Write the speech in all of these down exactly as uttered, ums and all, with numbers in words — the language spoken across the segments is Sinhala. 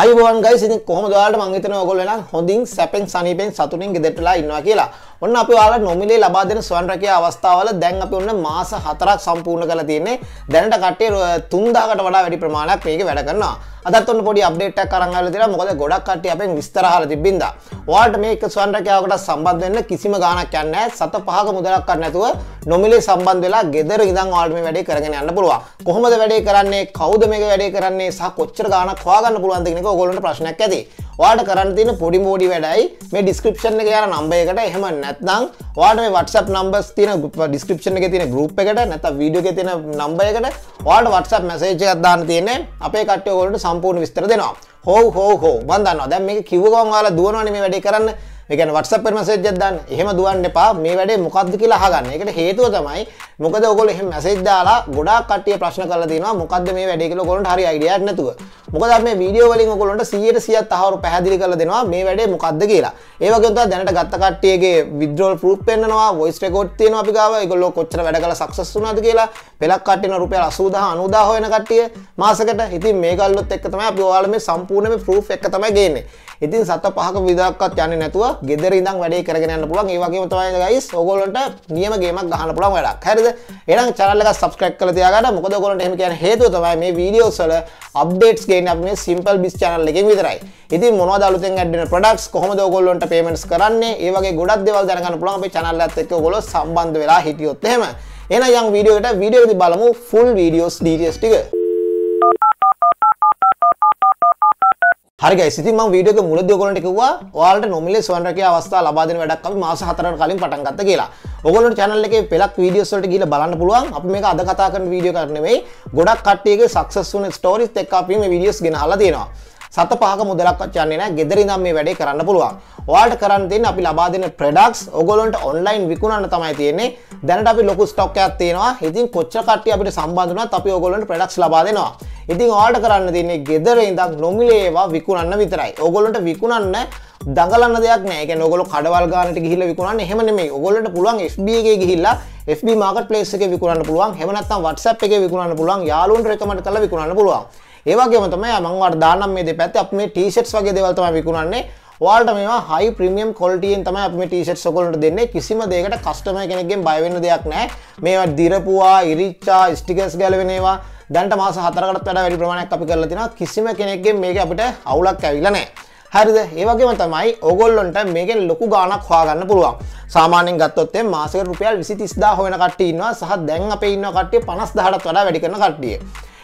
අයිබෝවන් guys ඉතින් කොහොමද ඔයාලට මම හිතනවා ඔයගොල්ලෝ නම් හොඳින් සැපෙන් සනීපෙන් සතුටින් ගෙදරටලා ඉන්නවා කියලා. ඔන්න අපි ඔයාලට නොමිලේ ලබා දෙන ස්වයං රැකියා අවස්ථාවල දැන් අපි ඔන්න මාස හතරක් සම්පූර්ණ කරලා තියෙන්නේ. දැනට කට්ටිය තුන් දාහකට වඩා වැඩි ප්‍රමාණයක් මේක වැඩ කරනවා. අදත් ඔන්න පොඩි අප්ඩේට් එකක් අරන් ආවලා තියෙනවා. මොකද ගොඩක් කට්ටිය අපෙන් විස්තර අහලා තිබ්බින්දා. ඔයාලට මේක ස්වයං රැකියාවකට සම්බන්ධ වෙන්න කිසිම ගාණක් යන්නේ නැහැ. සත පහක මුදලක්වත් නැතුව නොමිලේ සම්බන්ධ වෙලා ගෙදර ඉඳන් ඔයාලට මේ වැඩේ කරගෙන යන්න පුළුවන්. කොහොමද වැඩේ කරන්නේ? කවුද මේක වැඩේ කරන්නේ? සහ කොච්චර ගාණක් හොයාගන්න පුළුවන්ද කියන ඔයගොල්ලන්ට ප්‍රශ්නයක් ඇති. ඔයාලට කරන්න තියෙන පොඩි පොඩි වැඩයි මේ description එකේ යන number එකට එහෙම නැත්නම් ඔයාලට මේ WhatsApp numbers තියෙන description එකේ තියෙන group එකට නැත්නම් video එකේ තියෙන number එකට ඔයාලට WhatsApp message එකක් දාන්න තියෙන්නේ. අපේ කට්ටිය ඔයගොල්ලන්ට සම්පූර්ණ විස්තර දෙනවා. හොව් හොව් හොව් මන් දන්නවා. දැන් මේක කිව්ව ගමන් ඔයාලා දුවනවනේ මේ වැඩේ කරන්න. ඒ කියන්නේ WhatsApp එකේ message එකක් දාන්න. එහෙම දුවන්න එපා. මේ වැඩේ මොකද්ද කියලා අහගන්න. ඒකට හේතුව තමයි මොකද ඔයගොල්ලෝ එහෙම message දාලා ගොඩාක් කට්ටිය ප්‍රශ්න කරලා තියෙනවා මොකද්ද මේ වැඩේ කියලා ඔයගොල්ලන්ට හරි idea එකක් නැතුව. මොකද අපි මේ වීඩියෝ වලින් ඔයගොල්ලන්ට සියයට සියයක් තහවුරු පැහැදිලි කරලා දෙනවා මේ වැඩේ මොකද්ද කියලා. ඒ වගේම තමයි දැනට ගත්ත කට්ටියගේ withdrawal proof පෙන්නනවා, voice record තියෙනවා අපි ගාව. ඒගොල්ලෝ කොච්චර වැඩ කළා success වුණාද කියලා. පළක් කට්ටියන රුපියල් අසූදාහ නවදාහ හොයන කට්ටිය මාසෙකට. ඉතින් මේ ගල්ලොත් එක්ක තමයි අපි ඔයාලා මේ සම්පූර්ණ මේ proof එක තමයි ගේන්නේ. ඉතින් සත පහක විදාක්වත් යන්නේ නැතුව ගෙදර ඉඳන් වැඩේ කරගෙන යන්න පුළුවන්. ඒ වගේම තමයි guys ඔයගොල්ලන්ට නියම ගේමක් ගහන්න පුළුවන් වැඩක්. හරිද? එහෙනම් channel එක subscribe කරලා තියාගන්න. මොකද ඔයගොල්ලන්ට එහෙම කියන හේතුව තමයි මේ videos වල updates ගේන්නේ අපි මේ simple biz channel එකෙන් විතරයි. ඉතින් මොනවද අලුතෙන් add වෙන products කොහොමද ඔයගොල්ලන්ට payments කරන්නේ? ඒ වගේ ගොඩක් දේවල් දැනගන්න පුළුවන් අපේ channel එකත් එක්ක ඔයගොල්ලෝ සම්බන්ධ වෙලා හිටියොත් එහෙම. එහෙනම් යම් video එකට video එකදී බලමු full videos details ටික. හරි guys ඉතින් මම වීඩියෝ එක මුලදී ඔයගොල්ලන්ට කිව්වා ඔයාලට නොමිලේ ස්වයං රැකියාව අවස්ථා ලබා දෙන වැඩක් අපි මාස හතරකට කලින් පටන් ගත්තා කියලා. ඔයගොල්ලන්ට channel එකේ පළක් videos වලට ගිහිල්ලා බලන්න පුළුවන්. අපි මේක අද කතා කරන වීඩියෝ එකක් නෙමෙයි. ගොඩක් කට්ටියගේ success වුණ stories එක්ක අපි මේ videos ගෙනහලා දෙනවා. සත පහක මුදලක්වත් යන්නේ නැහැ. ගෙදර ඉඳන් මේ වැඩේ කරන්න පුළුවන්. ඔයාලට කරන්න තියෙන්නේ අපි ලබා දෙන products ඔයගොල්ලන්ට online විකුණන්න තමයි තියෙන්නේ. දැනට අපි ලොකු stock එකක් තියෙනවා. ඉතින් කොච්චර කට්ටිය අපිට සම්බන්ධ වුණත් අපි ඔයගොල්ලන්ට products ලබා දෙනවා. ඉතින් ඔයාලට කරන්න තියෙන්නේ ගෙදර ඉඳන් නොමිලේ ඒවා විකුණන්න විතරයි. ඔයගොල්ලන්ට විකුණන්න දඟලන්න දෙයක් නැහැ. ඒ කියන්නේ ඔයගොල්ලෝ කඩවල් ගානට ගිහිල්ලා විකුණන්න එහෙම නෙමෙයි. ඔයගොල්ලන්ට පුළුවන් F B එකේ ගිහිල්ලා F B marketplace එකේ විකුණන්න පුළුවන්. එහෙම නැත්නම් WhatsApp එකේ විකුණන්න පුළුවන්. යාළුවන්ට recommend කරලා විකුණන්න පුළුවන්. ඒ වගේම තමයි මම ඔයාලට දාන්නම් මේ දෙපැත්තේ අපි මේ T-shirts වගේ දේවල් තමයි විකුණන්නේ. ඔයාලට මේවා high premium quality එකෙන් තමයි අපි මේ T-shirts ඔයගොල්ලන්ට දෙන්නේ. කිසිම දෙයකට customer කෙනෙක්ගෙන් බය වෙන්න දෙයක් නැහැ. මේවා දිරපුවා, ඉරිච්චා, stickers ගැලවෙන ඒවා දැන්ට මාස හතරකටත් වඩා වැඩි ප්‍රමාණයක් අපි කරලා තිනවා. කිසිම කෙනෙක්ගෙන් මේක අපිට අවුලක් ඇවිල්ලා නැහැ. හරිද? ඒ වගේම තමයි ඕගොල්ලන්ට මේකෙන් ලොකු ගාණක් හොයාගන්න පුළුවන්. සාමාන්‍යයෙන් ගත්තොත් මේ මාසෙකට රුපියල් විසි තිස් දාහ හොයන කට්ටිය ඉන්නවා. සහ දැන් අපේ ඉන්න කට්ටිය පනස් දාහටත් වඩා වැඩි කරන කට්ටිය.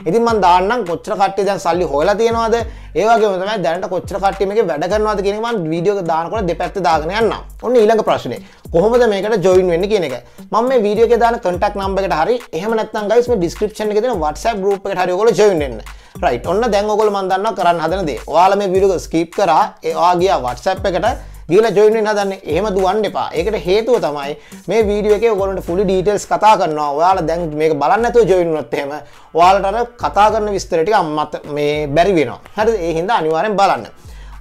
ඉතින් මම දාන්නම් කොච්චර කට්ටිය දැන් සල්ලි හොයලා තියනවද? ඒ වගේම තමයි දැනට කොච්චර කට්ටිය මේකේ වැඩ කරනවද කියන එක මම වීඩියෝ එක දානකොට දෙපැත්තේ දාගෙන යනවා. ඔන්න ඊළඟ ප්‍රශ්නේ. කොහොමද මේකට join වෙන්නේ කියන එක. මම මේ වීඩියෝ එකේ දාන contact number එකට හරි එහෙම නැත්නම් guys මේ description එකේ දෙන WhatsApp group එකට හරි ඔයගොල්ලෝ join වෙන්න. right. ඔන්න දැන් ඔයගොල්ලෝ මම දන්නවා කරන්න හදන දේ. ඔයාලා මේ වීඩියෝ එක skip කරා ඔයා ගියා WhatsApp එකට ගිහලා join වෙන්න හදන්නේ. එහෙම දුවන්න එපා. ඒකට හේතුව තමයි මේ වීඩියෝ එකේ ඔයගොල්ලන්ට fully details කතා කරනවා. ඔයාලා දැන් මේක බලන්න නැතුව join වුණොත් එහෙම ඔයාලට අර කතා කරන විස්තර ටික මේ බැරි වෙනවා. හරිද? ඒ හින්දා අනිවාර්යෙන් බලන්න.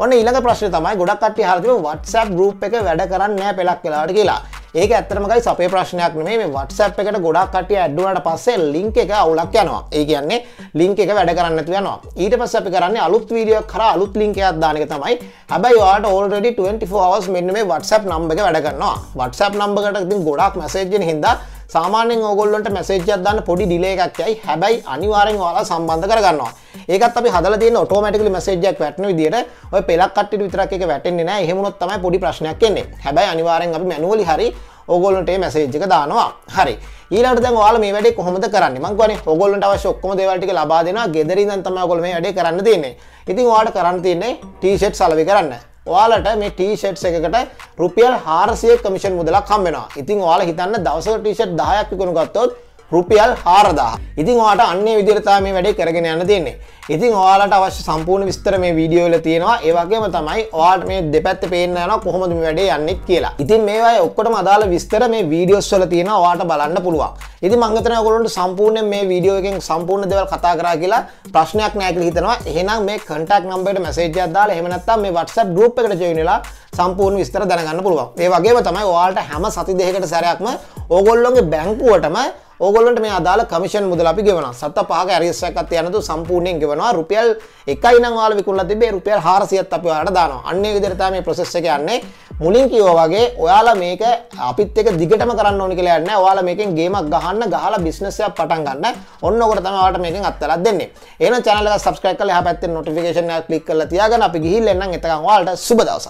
ඔන්න ඊළඟ ප්‍රශ්නේ තමයි ගොඩක් කට්ටිය අහලා තිබුණා WhatsApp group එක වැඩ කරන්නේ නැහැ පළක් වෙලාවට කියලා. ඒක ඇත්තටම guys අපේ ප්‍රශ්නයක් නෙමෙයි. මේ WhatsApp එකට ගොඩක් කට්ටිය add වුණාට පස්සේ link එක අවුලක් යනවා. ඒ කියන්නේ link එක වැඩ කරන්නේ නැතුව යනවා. ඊට පස්සේ අපි කරන්නේ අලුත් වීඩියෝ එකක් කරා අලුත් link එකක් දාන එක තමයි. හැබැයි ඔයාලට already twenty four hours මෙන්න මේ WhatsApp number එක වැඩ කරනවා. WhatsApp number එකට ඉතින් ගොඩක් message එන හින්දා සාමාන්‍යයෙන් ඕගොල්ලන්ට message එකක් දාන්න පොඩි delay එකක් යයි. හැබැයි අනිවාර්යෙන් ඔයාලා සම්බන්ධ කරගන්නවා. ඒකත් අපි හදලා තියෙන automatically message එකක් වැටෙන විදිහට ඔය පළක් කට්ටියට විතරක් එක වැටෙන්නේ නැහැ. එහෙම වුණොත් තමයි පොඩි ප්‍රශ්නයක් එන්නේ. හැබැයි අනිවාර්යෙන් අපි manually හරි ඕගොල්ලන්ට මේ message එක දානවා. හරි. ඊළඟට දැන් ඔයාලා මේ වැඩේ කොහොමද කරන්නේ? මම කියන්නේ ඕගොල්ලන්ට අවශ්‍ය ඔක්කොම දේවල් ටික ලබා දෙනවා. ගෙදර ඉඳන් තමයි ඕගොල්ලෝ මේ වැඩේ කරන්න තියෙන්නේ. ඉතින් ඔයාලට කරන්න තියෙන්නේ T-shirt සලවි කරන්න. ඔයාලට මේ T-shirts එකකට රුපියල් හාරසියක commission මුදලක් හම්බ වෙනවා. ඉතින් ඔයාලා හිතන්න දවසකට T-shirt දහයක් විකුණු ගත්තොත් රුපියල් හාරදාහ. ඉතින් ඔයාලට අන්නේ විදිහට තමයි මේ වැඩේ කරගෙන යන්න තියෙන්නේ. ඉතින් ඔයාලට අවශ්‍ය සම්පූර්ණ විස්තර මේ වීඩියෝ වල තියෙනවා. ඒ වගේම තමයි ඔයාලට මේ දෙපැත්තේ පේන්න යනවා කොහොමද මේ වැඩේ යන්නේ කියලා. ඉතින් මේවායේ ඔක්කොටම අදාළ විස්තර මේ වීඩියෝස් වල තියෙනවා. ඔයාලට බලන්න පුළුවන්. ඉතින් මම හිතනවා ඔයගොල්ලන්ට සම්පූර්ණයෙන් මේ වීඩියෝ එකෙන් සම්පූර්ණ දේවල් කතා කරා කියලා ප්‍රශ්නයක් නැහැ කියලා හිතනවා. එහෙනම් මේ contact number එකට message එකක් දාලා එහෙම නැත්නම් මේ WhatsApp group එකට join වෙලා සම්පූර්ණ විස්තර දැනගන්න පුළුවන්. ඒ වගේම තමයි ඔයාලට හැම සති දෙකකට සැරයක්ම ඕගොල්ලෝගේ බැංකුවටම ඕගොල්ලන්ට මේ අදාළ කමිෂන් මුදල අපි ගෙවනවා. සත පහක හැරිස් එකක් යනතු සම්පූර්ණයෙන් ගෙවනවා. රුපියල් එකයි නම් ඔයාලා විකුණලා තිබ්බේ රුපියල් හාරසියක් අපි ඔයාලට දානවා. අන්න ඒ විදිහට තමයි මේ process එක යන්නේ. මුලින් කිව්වා වගේ ඔයාලා මේක අපිත් එක දිගටම කරන්න ඕනේ කියලා යන්නේ. ඔයාලා මේකෙන් ගේමක් ගහන්න, ගහලා බිස්නස් එකක් පටන් ගන්න. ඔන්න ඔකට තමයි ඔයාලට මේකෙන් අත්තරක් දෙන්නේ. එහෙනම් channel එක subscribe කරලා එහා පැත්තේ notification එක click කරලා තියාගන්න. අපි ගිහිල්ලා එන්නම්. එතකන් ඔයාලට සුබ දවසක්.